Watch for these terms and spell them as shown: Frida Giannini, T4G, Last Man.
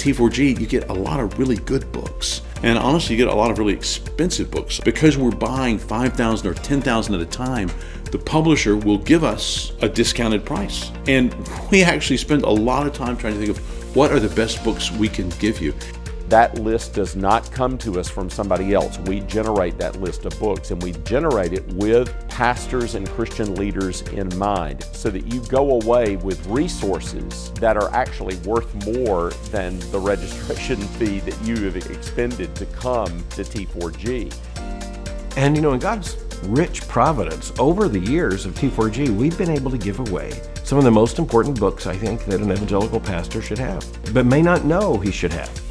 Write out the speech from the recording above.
T4G, you get a lot of really good books. And honestly, you get a lot of really expensive books. Because we're buying 5,000 or 10,000 at a time, the publisher will give us a discounted price. And we actually spend a lot of time trying to think of what are the best books we can give you. That list does not come to us from somebody else. We generate that list of books, and we generate it with pastors and Christian leaders in mind, so that you go away with resources that are actually worth more than the registration fee that you have expended to come to T4G. And you know, in God's rich providence, over the years of T4G, we've been able to give away some of the most important books, I think, that an evangelical pastor should have, but may not know he should have.